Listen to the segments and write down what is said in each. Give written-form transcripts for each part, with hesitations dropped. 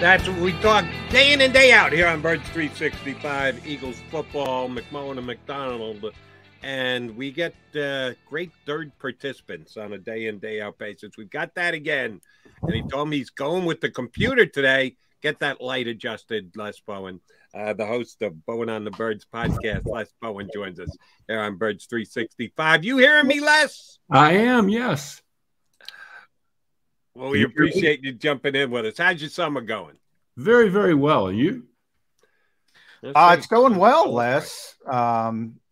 That's what we talk day in and day out here on Birds 365, Eagles football, McMullen and McDonald. And we get great third participants on a day in, day out basis. We've got that again. And he told me he's going with the computer today. Get that light adjusted, Les Bowen. The host of Bowen on the Birds podcast, Les Bowen, joins us here on Birds 365. You hearing me, Les? I am, yes. Well, we appreciate you jumping in with us. How's your summer going? Very, very well. And you? It's going well, Les.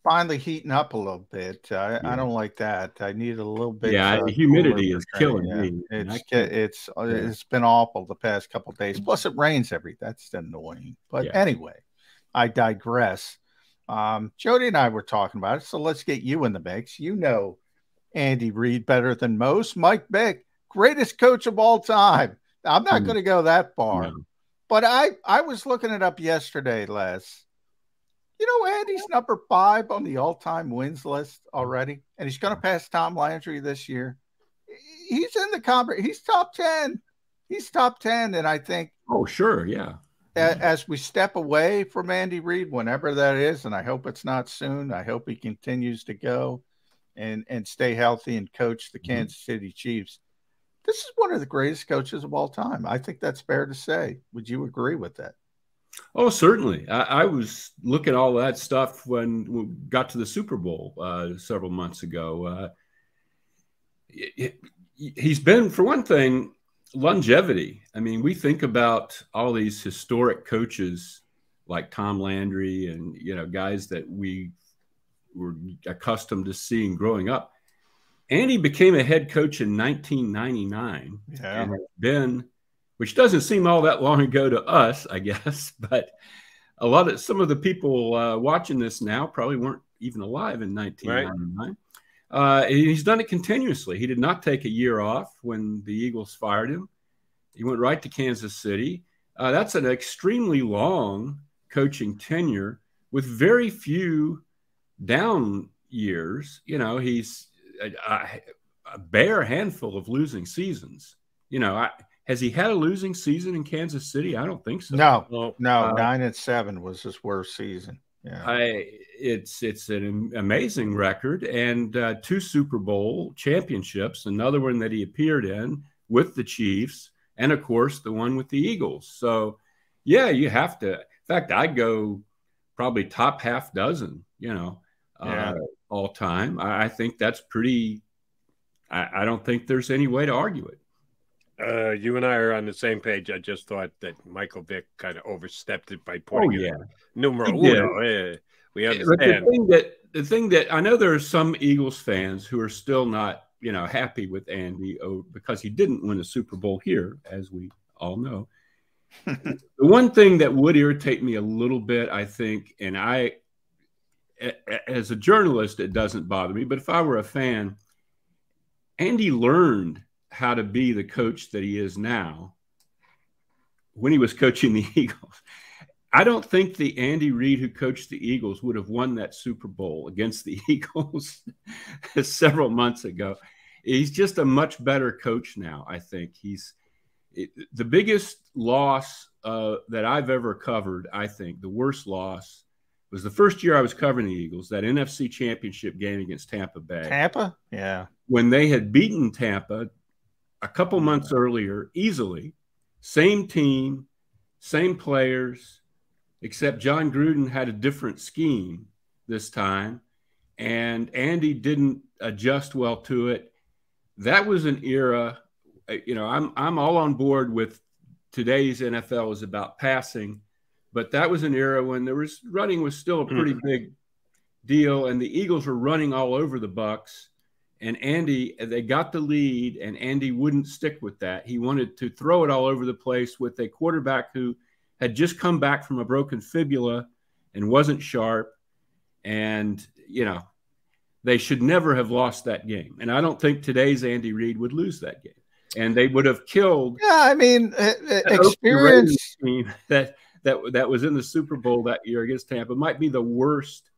Finally heating up a little bit. I don't like that. I need a little bit. Yeah, humidity is killing me. It's been awful the past couple of days. Plus, it rains every. That's annoying. But anyway, I digress. Jody and I were talking about it, so let's get you in the mix. You know Andy Reid better than most. Mike Vick. Greatest coach of all time. I'm not going to go that far. No. But I was looking it up yesterday, Les. You know, Andy's number 5 on the all-time wins list already, and he's going to pass Tom Landry this year. He's in the conference. He's top 10. He's top 10, and I think – oh, sure, yeah. As we step away from Andy Reid, whenever that is, and I hope it's not soon. I hope he continues to go and stay healthy and coach the Kansas City Chiefs. This is one of the greatest coaches of all time. I think that's fair to say. Would you agree with that? Oh, certainly. I was looking at all that stuff when we got to the Super Bowl several months ago. He's been, for one thing, longevity. I mean, we think about all these historic coaches like Tom Landry and, you know, guys that we were accustomed to seeing growing up. Andy became a head coach in 1999, and been, which doesn't seem all that long ago to us, I guess. But some of the people watching this now probably weren't even alive in 1999. Right. He's done it continuously. He did not take a year off when the Eagles fired him. He went right to Kansas City. That's an extremely long coaching tenure with very few down years. You know, he's a bare handful of losing seasons. You know, has he had a losing season in Kansas City? I don't think so. No, 9-7 was his worst season. Yeah, it's an amazing record, and 2 Super Bowl championships, another one that he appeared in with the Chiefs, and of course the one with the Eagles. So, yeah, you have to. In fact, I'd go probably top half dozen. You know. All time. I think that's pretty – I don't think there's any way to argue it. You and I are on the same page. I just thought that Michael Vick kind of overstepped it by pointing out numero uno. We understand. The thing that – I know there are some Eagles fans who are still not, you know, happy with Andy because he didn't win a Super Bowl here, as we all know. The one thing that would irritate me a little bit, I think, and as a journalist, it doesn't bother me. But if I were a fan, Andy learned how to be the coach that he is now when he was coaching the Eagles. I don't think the Andy Reid who coached the Eagles would have won that Super Bowl against the Eagles several months ago. He's just a much better coach now, I think. The biggest loss that I've ever covered, I think, the worst loss, was the first year I was covering the Eagles, that NFC Championship game against Tampa Bay. Tampa? Yeah. When they had beaten Tampa a couple months earlier, easily, same team, same players, except John Gruden had a different scheme this time, and Andy didn't adjust well to it. That was an era, you know, I'm all on board with today's NFL is about passing. But that was an era when running was still a pretty big deal, and the Eagles were running all over the Bucs. And Andy, they got the lead, and Andy wouldn't stick with that. He wanted to throw it all over the place with a quarterback who had just come back from a broken fibula and wasn't sharp. And, you know, they should never have lost that game. And I don't think today's Andy Reid would lose that game. And they would have killed. Yeah, I mean, experience that was in the Super Bowl that year against Tampa might be the worst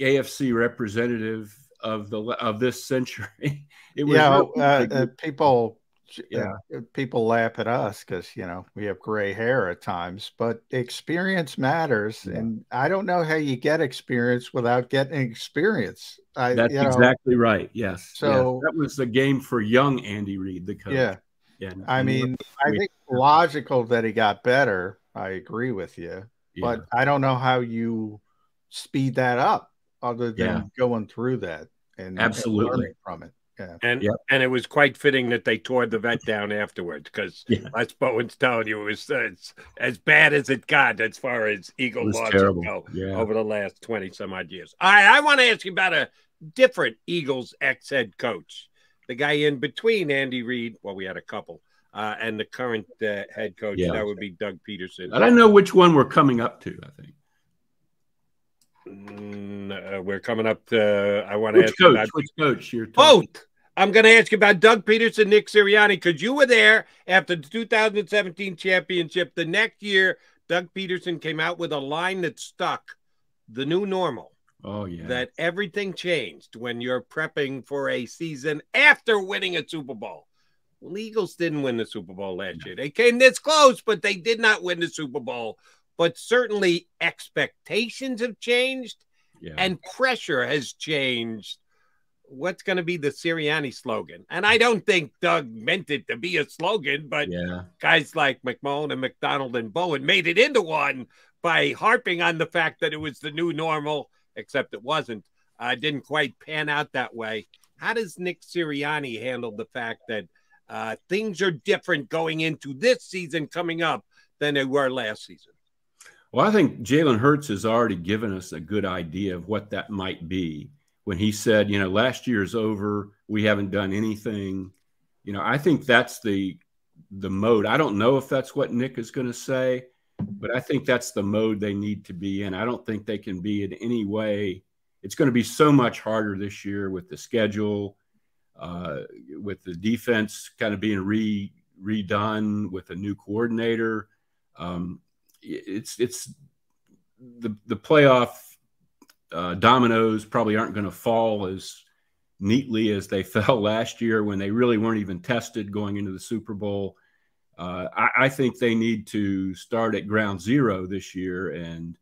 AFC representative of this century. It was people people laugh at us because, you know, we have gray hair at times, but experience matters. Yeah. And I don't know how you get experience without getting experience. That's exactly right. Yes. So that was the game for young Andy Reid, the coach. Yeah. I mean, I think logical that he got better. I agree with you, but I don't know how you speed that up other than going through that and learning from it. Yeah. And it was quite fitting that they tore the vet down afterwards, because Les Bowen's telling you it was as bad as it got as far as Eagle losses go over the last 20-some-odd years. All right, I want to ask you about a different Eagles ex-head coach, the guy in between Andy Reid. Well, we had a couple. And the current head coach, that would be Doug Peterson. I don't know which one we're coming up to, I think. We're coming up to. I want to ask about which coach you're talking. Both. I'm going to ask you about Doug Peterson, Nick Sirianni, because you were there after the 2017 championship. The next year, Doug Peterson came out with a line that stuck: the new normal. Oh yeah. That everything changed when you're prepping for a season after winning a Super Bowl. Well, the Eagles didn't win the Super Bowl last year. They came this close, but they did not win the Super Bowl. But certainly expectations have changed and pressure has changed. What's going to be the Sirianni slogan? And I don't think Doug meant it to be a slogan, but guys like McMullen and McDonald and Bowen made it into one by harping on the fact that it was the new normal, except it wasn't. Didn't quite pan out that way. How does Nick Sirianni handle the fact that things are different going into this season coming up than they were last season? Well, I think Jalen Hurts has already given us a good idea of what that might be when he said, you know, last year's over, we haven't done anything. You know, I think that's the mode. I don't know if that's what Nick is going to say, but I think that's the mode they need to be in. I don't think they can be in any way. It's going to be so much harder this year with the schedule, with the defense kind of being redone with a new coordinator. It's the playoff dominoes probably aren't going to fall as neatly as they fell last year when they really weren't even tested going into the Super Bowl. I think they need to start at ground zero this year and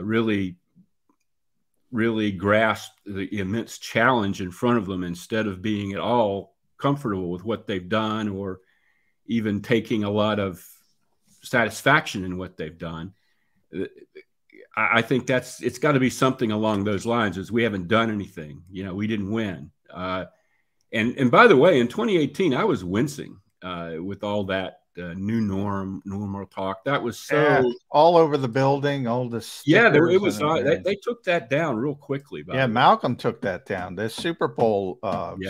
really grasp the immense challenge in front of them instead of being at all comfortable with what they've done or even taking a lot of satisfaction in what they've done. I think it's got to be something along those lines, is we haven't done anything. You know, we didn't win. And by the way, in 2018, I was wincing with all that new normal talk. That was so all over the building, all the stickers. It was. They took that down real quickly. Malcolm took that down. The Super Bowl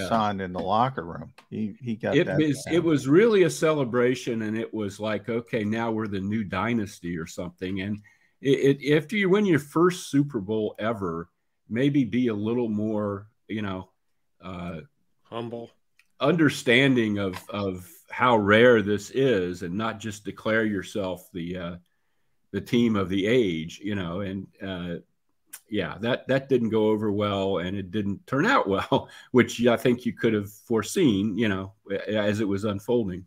sign in the locker room. He got it. It was really a celebration, and it was like, okay, now we're the new dynasty or something. And it after you win your first Super Bowl ever, maybe be a little more, you know, humble, understanding of how rare this is, and not just declare yourself the team of the age, you know. And that didn't go over well, and it didn't turn out well, which I think you could have foreseen, you know, as it was unfolding.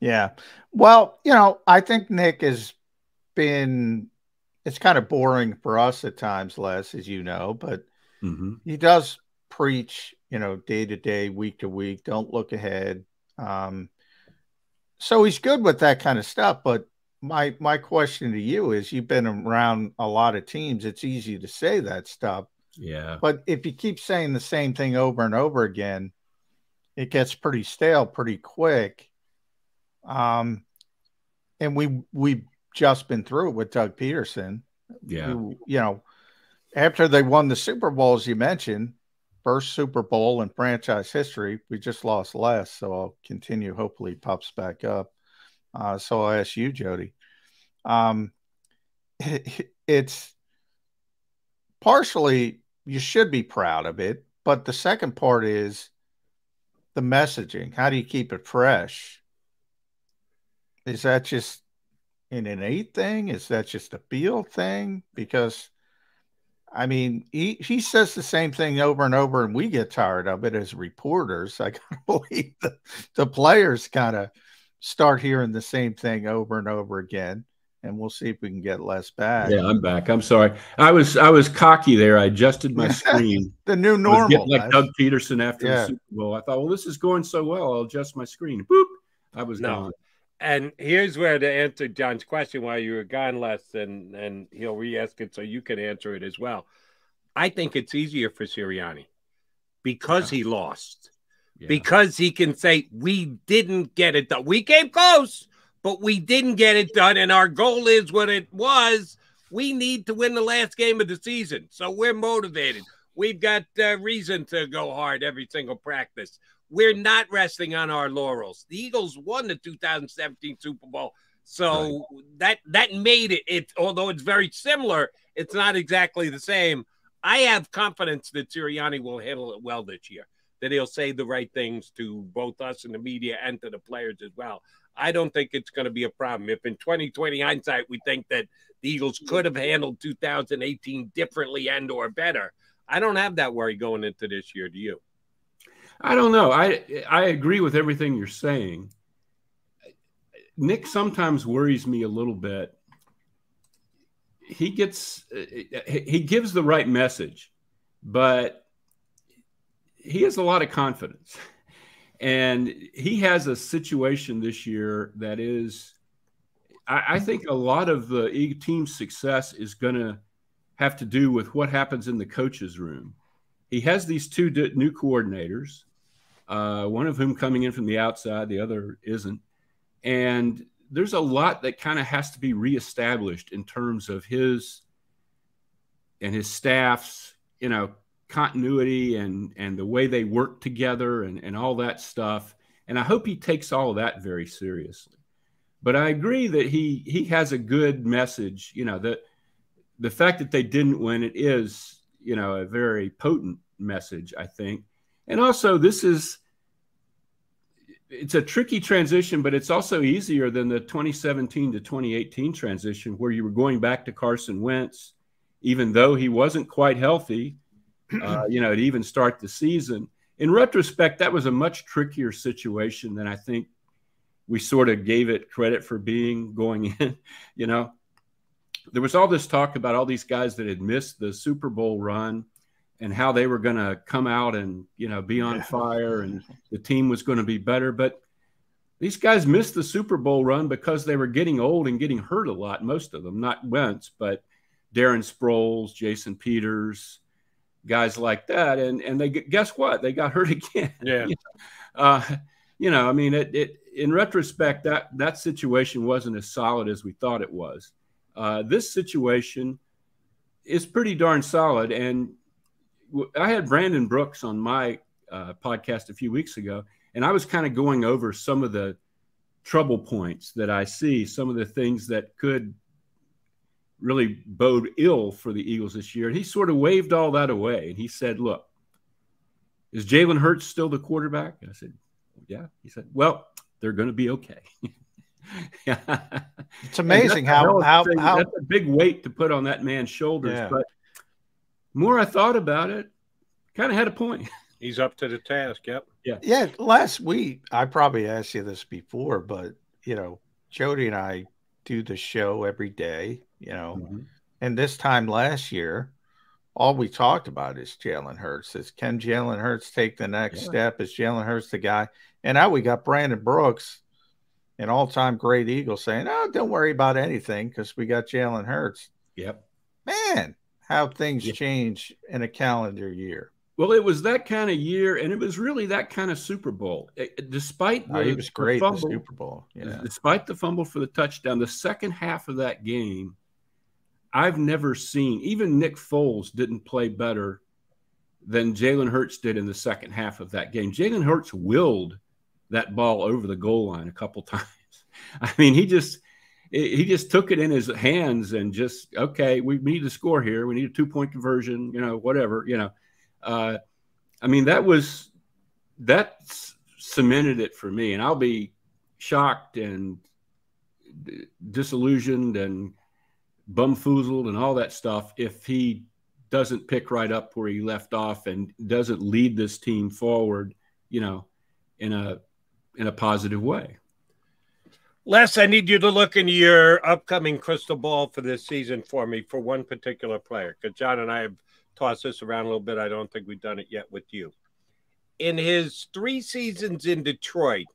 Yeah. Well, you know, I think Nick has been, it's kind of boring for us at times, Les, as you know, but he does preach, you know, day to day, week to week, don't look ahead. So he's good with that kind of stuff, but my question to you is, you've been around a lot of teams. It's easy to say that stuff. Yeah. But if you keep saying the same thing over and over again, it gets pretty stale pretty quick. And we've just been through it with Doug Peterson. Yeah. Who, you know, after they won the Super Bowl, as you mentioned, first Super Bowl in franchise history. We just lost less, so I'll continue. Hopefully pops back up. So I'll ask you, Jody. It's partially, you should be proud of it, but the second part is the messaging. How do you keep it fresh? Is that just an innate thing? Is that just a field thing? Because I mean, he says the same thing over and over, and we get tired of it as reporters. I can't believe the players kind of start hearing the same thing over and over again. And we'll see if we can get Les back. Yeah, I'm back. I'm sorry. I was cocky there. I adjusted my screen. The new normal. I was getting like Doug Peterson after the Super Bowl. I thought, well, this is going so well. I'll adjust my screen. Boop. I was gone. And here's where to answer John's question while you were gone, Les, and he'll re-ask it so you can answer it as well. I think it's easier for Sirianni because he lost, because he can say, we didn't get it done. We came close, but we didn't get it done, and our goal is what it was. We need to win the last game of the season, so we're motivated. We've got reason to go hard every single practice. We're not resting on our laurels. The Eagles won the 2017 Super Bowl, so that made it. Although it's very similar, it's not exactly the same. I have confidence that Sirianni will handle it well this year, that he'll say the right things to both us and the media and to the players as well. I don't think it's going to be a problem. If in 2020 hindsight we think that the Eagles could have handled 2018 differently and or better, I don't have that worry going into this year. Do you? I don't know. I agree with everything you're saying. Nick sometimes worries me a little bit. He gives the right message, but he has a lot of confidence. And he has a situation this year that is, I think a lot of the team's success is going to have to do with what happens in the coach's room. He has these two new coordinators, one of whom coming in from the outside, the other isn't. And there's a lot that kind of has to be reestablished in terms of his and his staff's, continuity and the way they work together and all that stuff. And I hope he takes all of that very seriously. But I agree that he has a good message. That the fact that they didn't win it is, a very potent message, I think. And also it's a tricky transition, but it's also easier than the 2017 to 2018 transition where you were going back to Carson Wentz, even though he wasn't quite healthy, to even start the season. In retrospect, that was a much trickier situation than I think we sort of gave it credit for being going in, There was all this talk about all these guys that had missed the Super Bowl run and how they were going to come out and, be on fire and the team was going to be better. But these guys missed the Super Bowl run because they were getting old and getting hurt a lot, most of them, not Wentz, but Darren Sproles, Jason Peters, guys like that. And they guess what? They got hurt again. Yeah. In retrospect, that situation wasn't as solid as we thought it was. This situation is pretty darn solid. And I had Brandon Brooks on my podcast a few weeks ago, and I was kind of going over some of the trouble points that I see, some of the things that could really bode ill for the Eagles this year. And he sort of waved all that away. And he said, look, is Jalen Hurts still the quarterback? And I said, yeah. He said, well, they're going to be okay. Yeah. It's amazing how that's a big weight to put on that man's shoulders. Yeah. But more I thought about it, kind of had a point. He's up to the task. Yep. Yeah. Yeah. Last week, I probably asked you this before, but Jody and I do the show every day. And this time last year, all we talked about is Jalen Hurts. Can Jalen Hurts take the next step? Is Jalen Hurts the guy? And now we got Brandon Brooks, an all-time great Eagle, saying, oh, don't worry about anything because we got Jalen Hurts. Yep. Man, how things change in a calendar year. Well, it was that kind of year, and it was really that kind of Super Bowl. He was great in the Super Bowl. Yeah. Despite the fumble for the touchdown, the second half of that game, I've never seen, even Nick Foles didn't play better than Jalen Hurts did in the second half of that game. Jalen Hurts willed that ball over the goal line a couple times. I mean, he just took it in his hands and just, okay, we need to score here. We need a two-point conversion, whatever, I mean, that cemented it for me. And I'll be shocked and disillusioned and bumfoozled and all that stuff if he doesn't pick right up where he left off and doesn't lead this team forward, you know, in a positive way. Les, I need you to look into your upcoming crystal ball for this season for me for one particular player, because John and I have tossed this around a little bit. I don't think we've done it yet with you. In his 3 seasons in Detroit,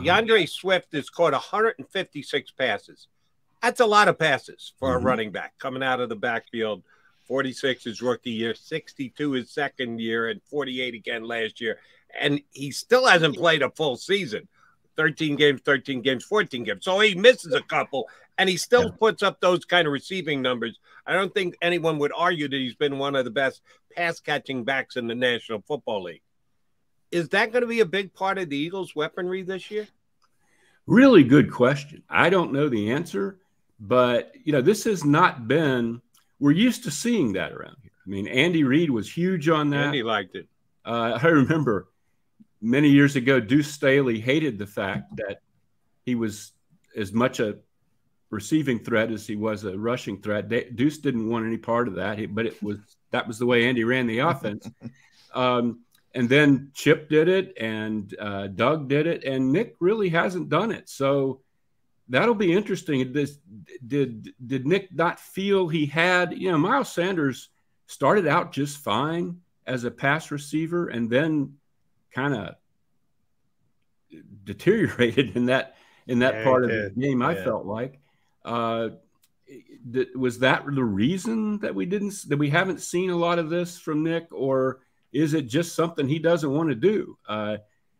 DeAndre Swift has caught 156 passes. That's a lot of passes for a running back coming out of the backfield. 46 his rookie year, 62 his second year, and 48 again last year. And he still hasn't played a full season. 13 games, 14 games. So he misses a couple, and he still puts up those kind of receiving numbers. I don't think anyone would argue that he's been one of the best pass-catching backs in the National Football League. Is that going to be a big part of the Eagles' weaponry this year? Really good question. I don't know the answer, but, you know, this has not been – we're used to seeing that around here. I mean, Andy Reid was huge on that. Andy liked it. I remember many years ago, Deuce Staley hated the fact that he was as much a receiving threat as he was a rushing threat. Deuce didn't want any part of that, but that was the way Andy ran the offense. And then Chip did it, and Doug did it, and Nick really hasn't done it. So that'll be interesting. Did Nick not feel he had, you know, Miles Sanders started out just fine as a pass receiver and then kind of deteriorated in that part of the game, I felt like. Was that the reason that we haven't seen a lot of this from Nick, or is it just something he doesn't want to do?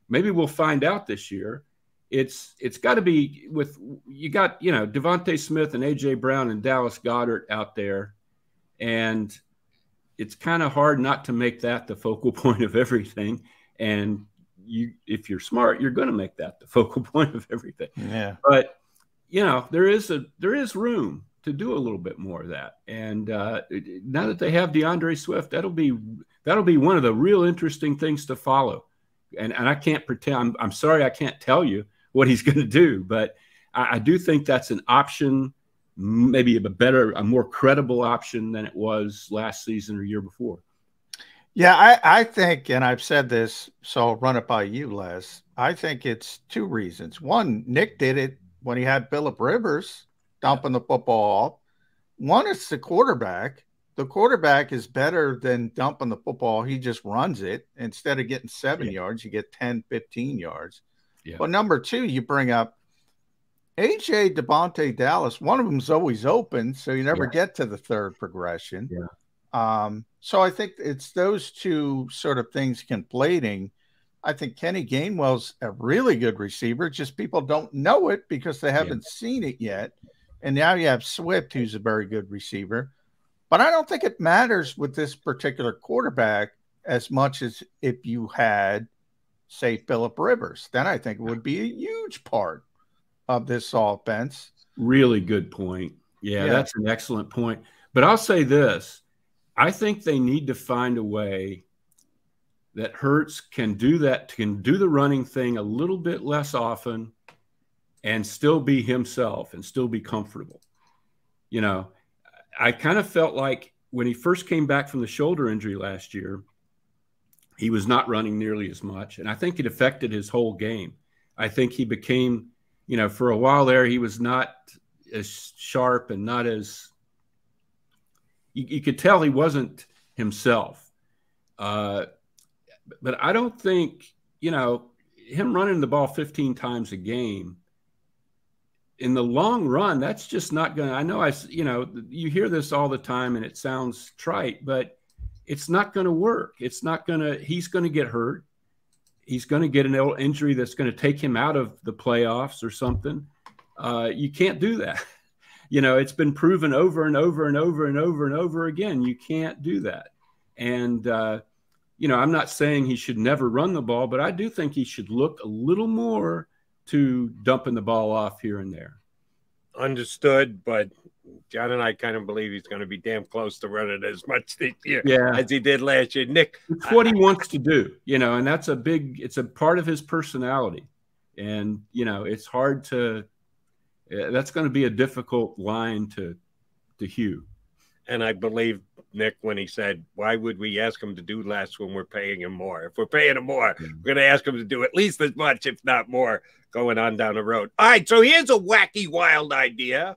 Maybe we'll find out this year. It's got to be with you know DeVonta Smith and AJ Brown and Dallas Goedert out there, and it's kind of hard not to make that the focal point of everything. And if you're smart, you're going to make that the focal point of everything. Yeah. But you know, there is room to do a little bit more of that. And now that they have DeAndre Swift, that'll be one of the real interesting things to follow. And I can't pretend. I'm sorry, I can't tell you what he's going to do, but I do think that's an option, maybe a more credible option than it was last season or year before. Yeah, I think, and I've said this, so I'll run it by you, Les. I think it's 2 reasons. One, Nick did it when he had Philip Rivers dumping the football off. One, it's the quarterback. The quarterback is better than dumping the football. He just runs it. Instead of getting 7 yards, you get 10, 15 yards. Yeah. But number 2, you bring up AJ, Devontae, Dallas. One of them's always open, so you never get to the third progression. Yeah. So I think it's those 2 sort of things conflating. I think Kenny Gainwell's a really good receiver. Just people don't know it because they haven't seen it yet. And now you have Swift, who's a very good receiver. But I don't think it matters with this particular quarterback as much as if you had, say, Philip Rivers. Then I think it would be a huge part of this offense. Really good point. Yeah, that's an excellent point. But I'll say this. I think they need to find a way that Hurts can do the running thing a little bit less often and still be himself and still be comfortable. You know, I kind of felt like when he first came back from the shoulder injury last year, he was not running nearly as much. And I think it affected his whole game. I think he became, you know, for a while there, he was not as sharp and not as, you could tell he wasn't himself. But I don't think, you know, him running the ball 15 times a game in the long run, that's just not going to, you know, you hear this all the time and it sounds trite, but it's not going to work. It's not going to, he's going to get hurt. He's going to get an injury that's going to take him out of the playoffs or something. You can't do that. You know, it's been proven over and over and over and over and over again. You can't do that. And, you know, I'm not saying he should never run the ball, but I do think he should look a little more to dumping the ball off here and there. Understood, but John and I kind of believe he's going to be damn close to running as much this year as he did last year. Nick, it's what he wants to do, you know, and that's it's a part of his personality. And, you know, it's hard to, that's going to be a difficult line to hew. And I believe Nick, when he said, why would we ask him to do less when we're paying him more? If we're paying him more, we're going to ask him to do at least as much, if not more, going on down the road. All right, so here's a wacky, wild idea.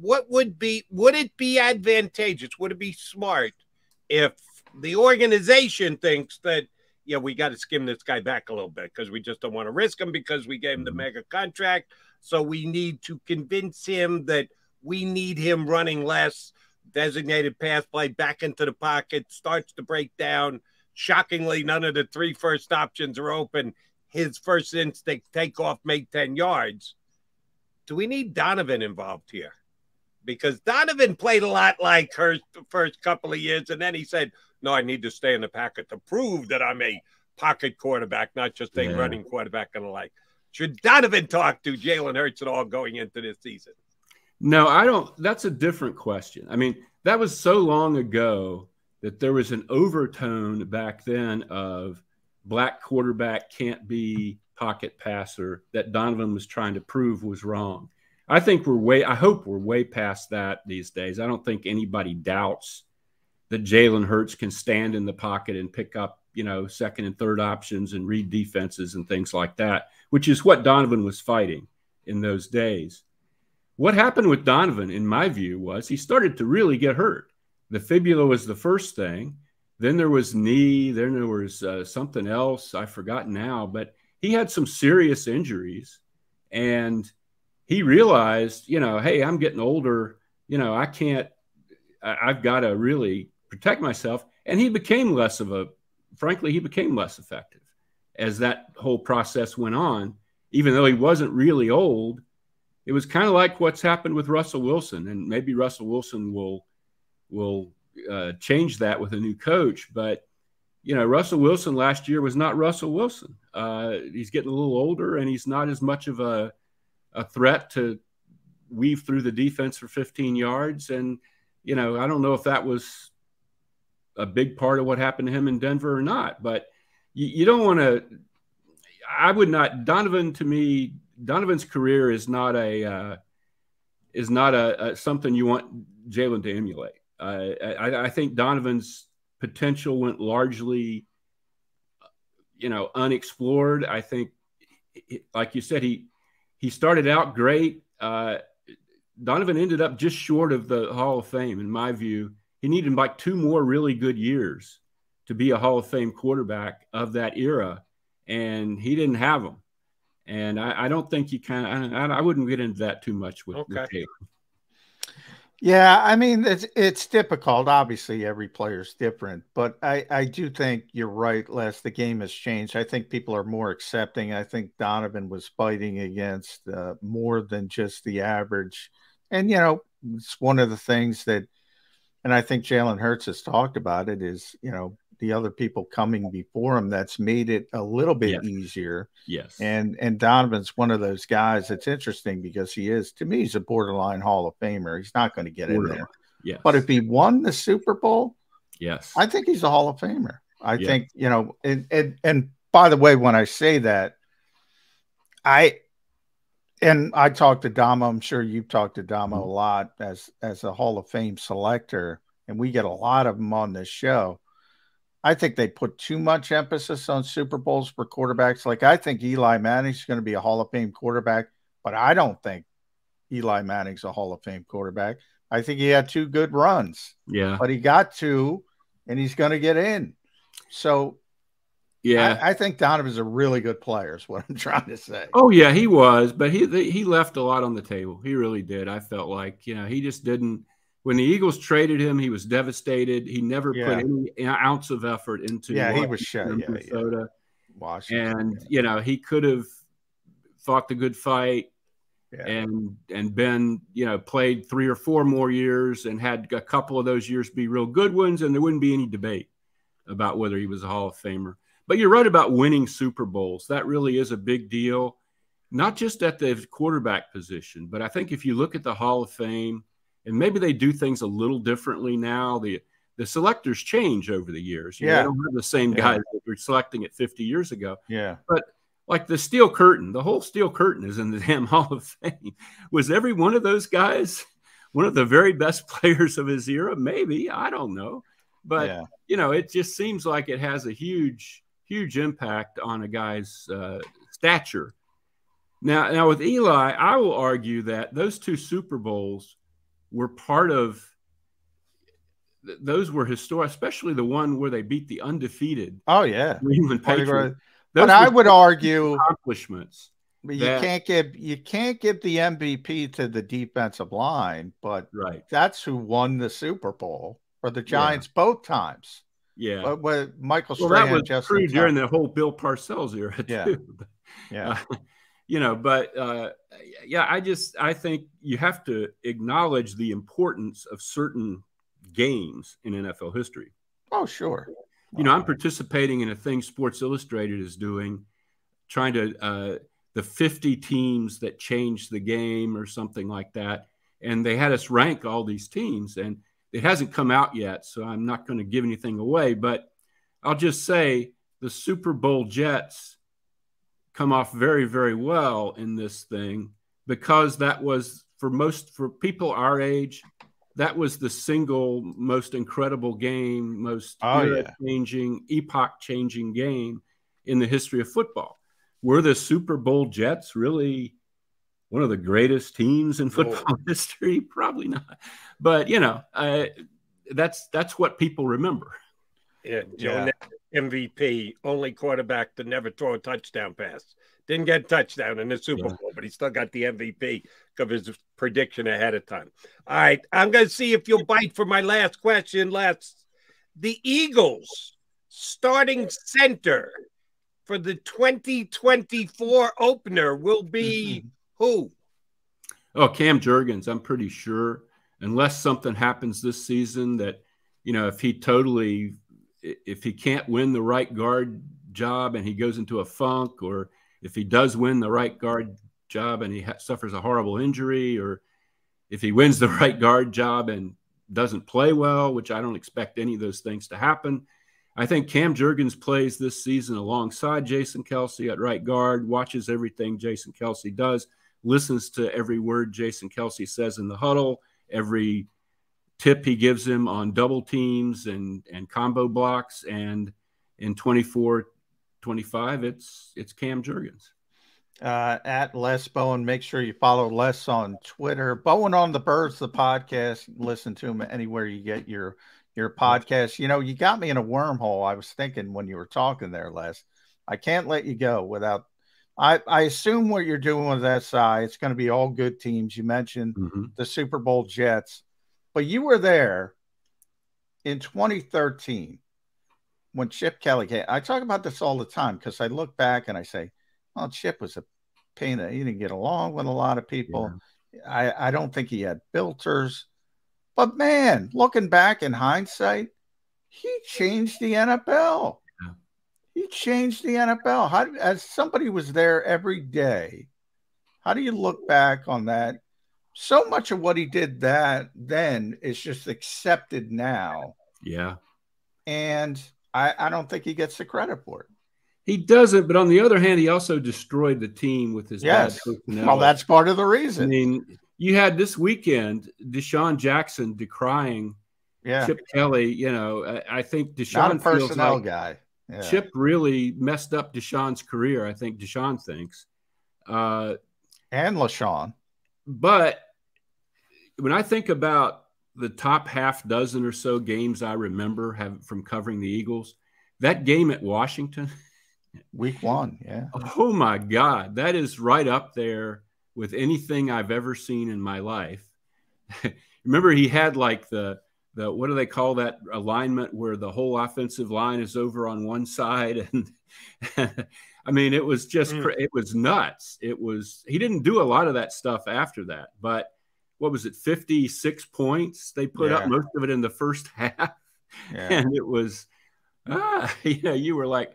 What would it be advantageous? Would it be smart if the organization thinks that, yeah, we got to skim this guy back a little bit because we just don't want to risk him because we gave him the mega contract. So we need to convince him that we need him running less, designated pass play back into the pocket, starts to break down. Shockingly, none of the three first options are open. His first instinct, take off, make 10 yards. Do we need Donovan involved here? Because Donovan played a lot like Hurts the first couple of years, and then he said, no, I need to stay in the pocket to prove that I'm a pocket quarterback, not just a running quarterback and the like. Should Donovan talk to Jalen Hurts at all going into this season? No, I don't. That's a different question. I mean, that was so long ago that there was an overtone back then of black quarterback can't be pocket passer that Donovan was trying to prove was wrong. I think we're way, I hope we're way past that these days. I don't think anybody doubts that Jalen Hurts can stand in the pocket and pick up, you know, second and third options and read defenses and things like that, which is what Donovan was fighting in those days. What happened with Donovan, in my view, was he started to really get hurt. The fibula was the first thing. Then there was knee. Then there was something else. I forgot now, but he had some serious injuries. And he realized, you know, hey, I'm getting older. You know, I can't, I've got to really protect myself. And he became less of a, frankly, he became less effective as that whole process went on. Even though he wasn't really old, it was kind of like what's happened with Russell Wilson. And maybe Russell Wilson will change that with a new coach. But, you know, Russell Wilson last year was not Russell Wilson. He's getting a little older and he's not as much of a threat to weave through the defense for 15 yards. And, you know, I don't know if that was a big part of what happened to him in Denver or not, but you don't want to, I would not, Donovan to me, Donovan's career is not something you want Jalen to emulate. I think Donovan's potential went largely, you know, unexplored. I think, like you said, he started out great. Donovan ended up just short of the Hall of Fame, in my view. He needed like two more really good years to be a Hall of Fame quarterback of that era, and he didn't have them. And I don't think you kind of – I wouldn't get into that too much with Taylor. Okay. Yeah, I mean, it's difficult. Obviously, every player's different. But I do think you're right, Les. The game has changed. I think people are more accepting. I think Donovan was fighting against more than just the average. And, you know, it's one of the things that – and I think Jalen Hurts has talked about it is, you know, the other people coming before him that's made it a little bit easier. Yes. And Donovan's one of those guys. It's interesting because he is, to me, he's a borderline Hall of Famer. He's not going to get in there. Yes. But if he won the Super Bowl, yes, I think he's a Hall of Famer. I think, you know, and by the way, when I say that, I talked to Dama, I'm sure you've talked to Dama a lot as a Hall of Fame selector, and we get a lot of them on this show. I think they put too much emphasis on Super Bowls for quarterbacks. Like, I think Eli Manning's going to be a Hall of Fame quarterback, but I don't think Eli Manning's a Hall of Fame quarterback. I think he had two good runs. Yeah. But he got two, and he's going to get in. So, yeah, I think Donovan's a really good player is what I'm trying to say. Oh, yeah, he was. But he left a lot on the table. He really did. I felt like, you know, he just didn't. When the Eagles traded him, he was devastated. He never put any ounce of effort into Washington, he was shut. Minnesota. Washington, and, you know, he could have fought the good fight and been, you know, played 3 or 4 more years and had a couple of those years be real good ones, and there wouldn't be any debate about whether he was a Hall of Famer. But you're right about winning Super Bowls. That really is a big deal, not just at the quarterback position, but I think if you look at the Hall of Fame, and maybe they do things a little differently now. The selectors change over the years. You know, they don't have the same guys that were selecting it 50 years ago. Yeah. But like the steel curtain, the whole steel curtain is in the damn Hall of Fame. Was every one of those guys one of the very best players of his era, maybe, I don't know. But, you know, it just seems like it has a huge, huge impact on a guy's stature. Now with Eli, I will argue that those two Super Bowls were part of – those were historic, especially the one where they beat the undefeated. Oh, yeah. Cleveland Patriots. But I would argue – accomplishments. But you can't give the MVP to the defensive line, but that's who won the Super Bowl for the Giants both times. Yeah, but Michael Strahan. Well, that was Justin true during the whole Bill Parcells era too. Yeah, you know, but yeah, I think you have to acknowledge the importance of certain games in NFL history. Oh, sure. You know, I'm participating in a thing Sports Illustrated is doing, trying to. The 50 teams that changed the game or something like that. And they had us rank all these teams, and it hasn't come out yet. So I'm not going to give anything away, but I'll just say the Super Bowl Jets come off very, very well in this thing, because that was for people our age, that was the single most incredible game, most era-changing, epoch-changing game in the history of football. Were the Super Bowl Jets really one of the greatest teams in football history? Probably not. But, you know, that's what people remember. Yeah, Joe MVP, only quarterback to never throw a touchdown pass. Didn't get a touchdown in the Super Bowl, but he still got the MVP of his prediction ahead of time. All right, I'm going to see if you'll bite for my last question. The Eagles starting center for the 2024 opener will be who? Oh, Cam Jurgens, I'm pretty sure. Unless something happens this season that, you know, if he can't win the right guard job and he goes into a funk, or if he does win the right guard job and he suffers a horrible injury, or if he wins the right guard job and doesn't play well, which I don't expect any of those things to happen. I think Cam Jurgens plays this season alongside Jason Kelce at right guard, watches everything Jason Kelce does, listens to every word Jason Kelce says in the huddle, every tip he gives him on double teams and combo blocks. And in 2024-25, it's Cam Jurgens. At Les Bowen, make sure you follow Les on Twitter. Bowen on the Birds, the podcast. Listen to him anywhere you get your podcast. You know, you got me in a wormhole. I was thinking when you were talking there, Les, I can't let you go without, I assume what you're doing with SI, it's going to be all good teams. You mentioned the Super Bowl Jets, but you were there in 2013 when Chip Kelly came. I talk about this all the time because I look back and I say, well, Chip was a pain. He didn't get along with a lot of people. Yeah. I don't think he had filters. But, man, looking back in hindsight, he changed the NFL. Yeah. He changed the NFL. How, as somebody who was there every day, how do you look back on that? So much of what he did then is just accepted now. Yeah. And I don't think he gets the credit for it. He doesn't, but on the other hand, he also destroyed the team with his bad personality. Well, that's part of the reason. I mean, you had this weekend Deshaun Jackson decrying Chip Kelly. You know, I think Deshaun feels personnel like guy. Yeah. Chip really messed up Deshaun's career. I think Deshaun thinks, and LaShawn. But when I think about the top half dozen or so games I remember from covering the Eagles, that game at Washington, Week 1, oh my God, that is right up there with anything I've ever seen in my life. Remember, he had like the what do they call that alignment where the whole offensive line is over on one side, and I mean, it was just it was nuts. It was, he didn't do a lot of that stuff after that, but what was it, 56 points they put up, most of it in the first half, and it was you know, you were like,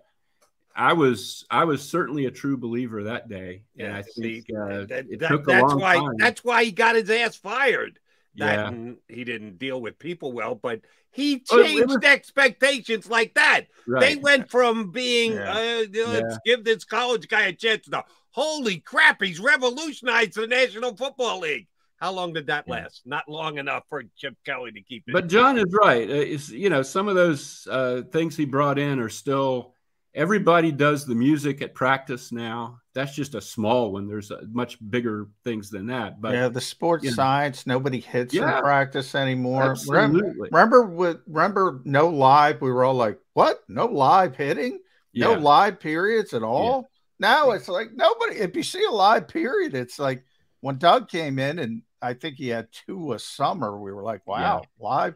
I was certainly a true believer that day, and I think it took a long time. That's why he got his ass fired. And he didn't deal with people well, but he changed expectations like that. They went from being let's give this college guy a chance to holy crap, he's revolutionized the National Football League. How long did that last? Not long enough for Chip Kelly to keep it. But John is right. It's, you know, some of those things he brought in are still – everybody does the music at practice now. That's just a small one. There's much bigger things than that. But yeah, the sports science, nobody hits in practice anymore. Absolutely. Remember no live, we were all like, what? No live hitting? No live periods at all? Yeah. Now it's like nobody – if you see a live period, it's like – when Doug came in, and I think he had two a summer, we were like, "Wow, live!"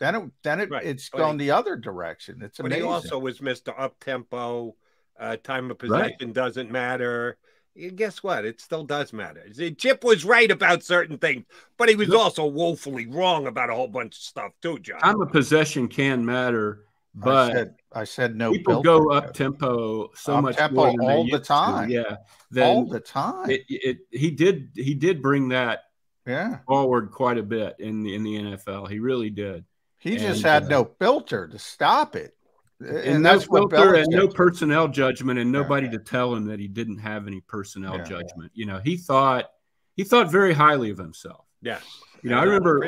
Yeah. It's gone the other direction. It's amazing. But he also was Mr. Up Tempo. Time of possession doesn't matter. And guess what? It still does matter. Chip was right about certain things, but he was also woefully wrong about a whole bunch of stuff too, John. Time of possession can matter, but I said no. People go up tempo so much more all the time. Yeah, all the time. He did bring that forward quite a bit in the NFL. He really did. He just had no filter to stop it, and that's what filter and no personnel judgment, and nobody to tell him that he didn't have any personnel judgment. You know, he thought very highly of himself. Yeah, you know, I remember.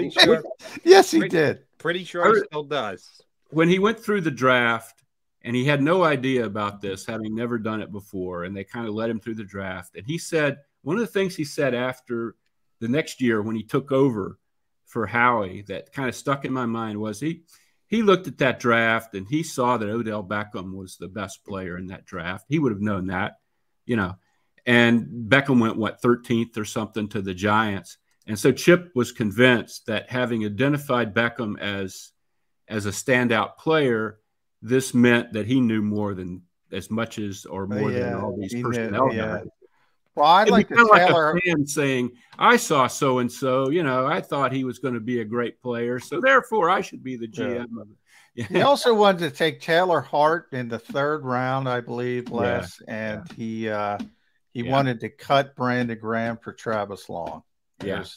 Yes, he did. Pretty sure he still does. When he went through the draft and he had no idea about this, having never done it before, and they kind of led him through the draft. And he said, one of the things he said after the next year when he took over for Howie that kind of stuck in my mind was he looked at that draft and he saw that Odell Beckham was the best player in that draft. He would have known that, you know, and Beckham went, 13th or something to the Giants. And so Chip was convinced that having identified Beckham as a standout player, this meant that he knew more than than all these personnel guys. Well, I'd like to tell a fan saying, I saw so-and-so, you know, I thought he was going to be a great player, so therefore I should be the GM of it. Yeah. He also wanted to take Taylor Hart in the third round, I believe, Les, and he wanted to cut Brandon Graham for Travis Long. There's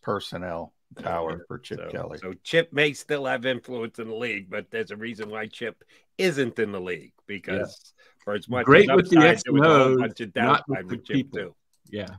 personnel power for Chip Kelly. So Chip may still have influence in the league, but there's a reason why Chip isn't in the league, because for as much great as with the X and O's, not with the people. Too. Yeah.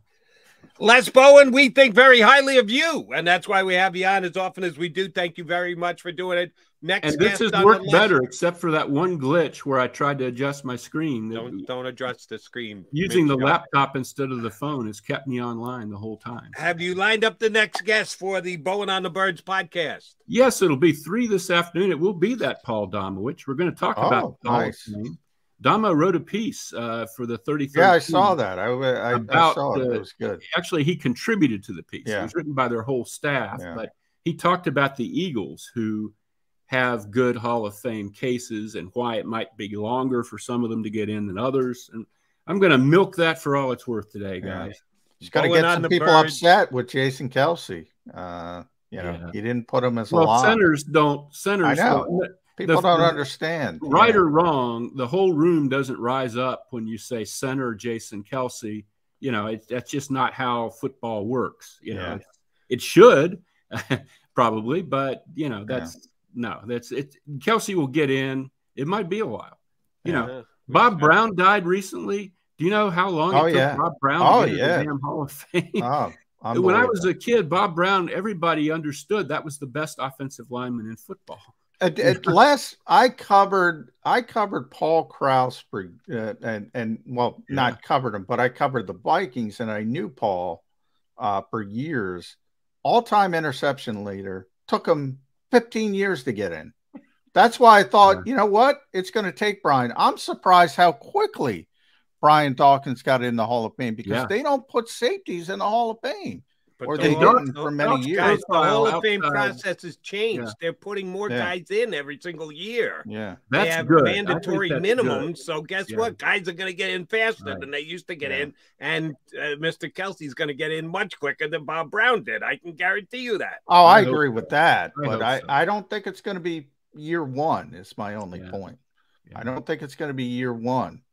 Les Bowen, we think very highly of you, and that's why we have you on as often as we do. Thank you very much for doing it. Next, and this has worked better, except for that one glitch where I tried to adjust my screen. Don't adjust the screen. Using the laptop instead of the phone has kept me online the whole time. Have you lined up the next guest for the Bowen on the Birds podcast? Yes, it'll be 3 this afternoon. It will be that Paul Dama, which we're going to talk about. Nice. Dama wrote a piece for the 33rd. Yeah, I saw that. I saw it. It was good. Actually, he contributed to the piece. Yeah. It was written by their whole staff, but he talked about the Eagles, who have good Hall of Fame cases and why it might be longer for some of them to get in than others. And I'm going to milk that for all it's worth today, guys. Just got to get some people upset with Jason Kelce. He didn't put him as a lot. Centers don't. People don't understand. Right or wrong, the whole room doesn't rise up when you say center Jason Kelce. You know, that's just not how football works. You know, it should probably, but, you know, that's it. Kelce will get in. It might be a while. You know, Bob Brown died recently. Do you know how long it took Bob Brown to get the damn Hall of Fame? Oh, when I was a kid, Bob Brown, everybody understood that was the best offensive lineman in football. Unless I covered Paul Krause for, not covered him, but I covered the Vikings, and I knew Paul for years. All-time interception leader, took him 15 years to get in. That's why I thought, you know what, it's going to take Brian. I'm surprised how quickly Brian Dawkins got in the Hall of Fame, because they don't put safeties in the Hall of Fame. But or they don't for many years. Guys, the Hall of Fame process has changed. Yeah. They're putting more guys in every single year. Yeah, that's they have mandatory minimums. So guess what? Guys are going to get in faster than they used to get in. And Mr. Kelsey's going to get in much quicker than Bob Brown did. I can guarantee you that. Oh, I agree with that. I don't think it's going to be year one is my only point. Yeah. I don't think it's going to be year one.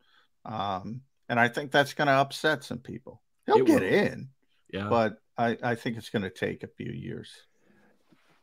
And I think that's going to upset some people. He'll get in. Yeah, but I think it's going to take a few years.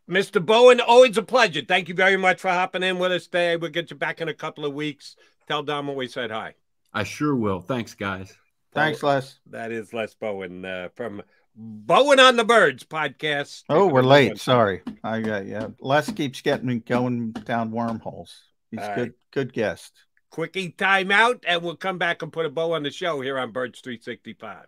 Mr. Bowen, always a pleasure. Thank you very much for hopping in with us today. We'll get you back in a couple of weeks. Tell Dama we said hi. I sure will. Thanks, guys. Thanks, Les. That is Les Bowen from Bowen on the Birds podcast. Oh, we're late. Sorry. I got yeah. Les keeps getting me going down wormholes. He's all good. Right. Good guest. Quickie timeout, and we'll come back and put a bow on the show here on Birds 365.